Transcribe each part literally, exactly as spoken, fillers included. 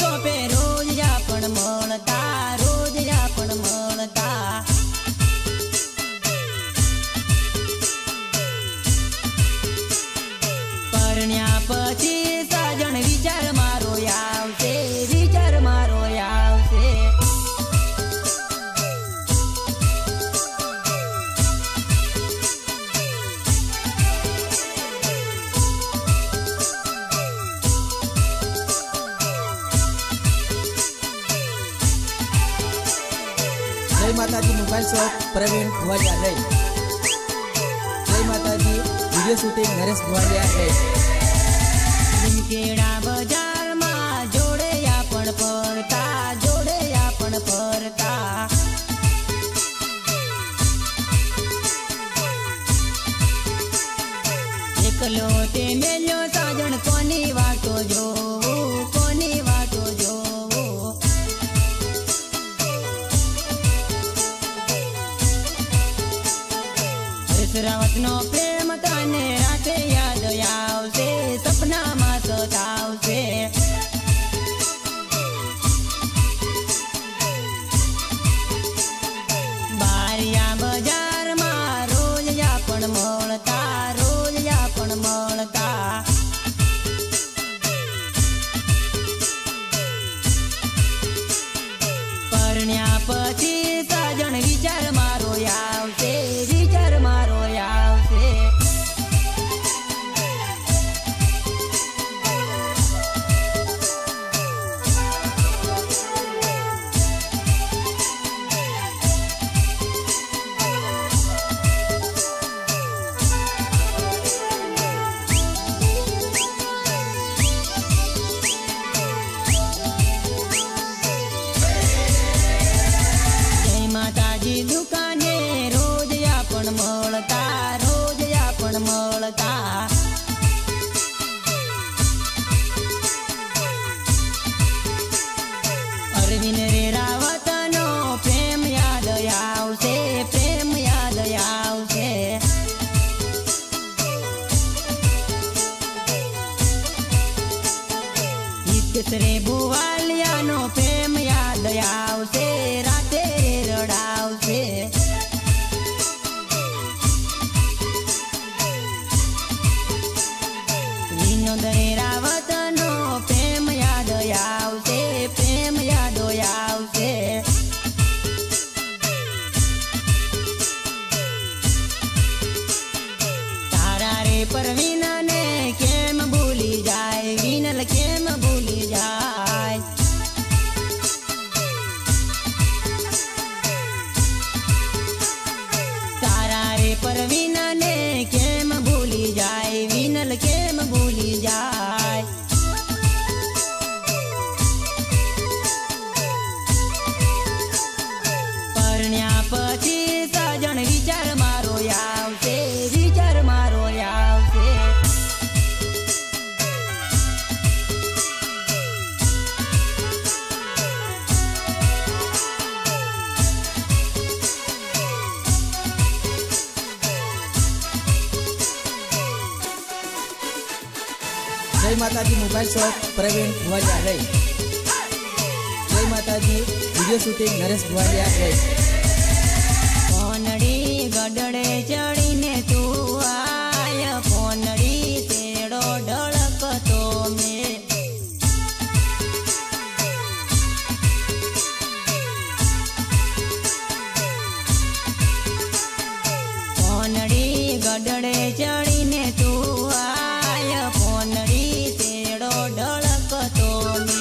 सोपे रोज जापण म्हणता, रोज जापण म्हणता। परण्या पछी साजण विचार मारो आवशे, विचार मारो आवशे। जय माताजी मोबाइल शॉप प्रवीण भुवालिया है। जय माताजी वीडियो शूटिंग नरेश भुवालिया है। लिमकेड़ा बाजार में जोड़े आपण परता, जोड़े आपण परता। एकलोते मेल्यो साजण कोनी वाटो जोवो, कोनी वाटो जोवो। श्रावतनो प्रेम तने राते याद आवशे, सपना में सतावशे। बारिया बाजार में रोज आपण म्हणता, रोज आपण म्हणता। परण्या पछी साजण विचार मारो आवशे, विचार मारो आवशे। जय माताजी दुकाने रोज आपण म्हणता, रोज आपण म्हणता। अरविंद रे रावतनो प्रेम याद आवशे, प्रेम याद आवशे। ईश्क रे भुवालियानो प्रेम याद आवशे, राते रडावशे। विनोद रे रावतनो प्रेम याद आवशे, प्रेम याद आवशे। तारा रे परवीनने केम भूली जाय, विनल केम भूली जाय। तारा रे परवीनने केम भूली जाय, विनल केम भूली जाय। परण्या पछी साजण विचार मारो आवशे, विचार मारो आवशे। जय माताजी मोबाइल शॉप प्रवीण भुवालिया है। जय माताजी वीडियो शूटिंग नरेश भुवालिया है। पोनडी गडड़े चढ़ी ने तू आय, पोनडी तेरो ढलकतो में। पोनडी गडड़े चढ़ी ने तू आय, पोनडी तेरो ढलकतो में।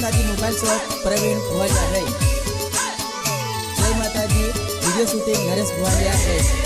माताजी मोबाइल शॉप प्रवीण भुवालिया रही। जय माताजी वीडियो शूटिंग नरेश भुवालिया रही।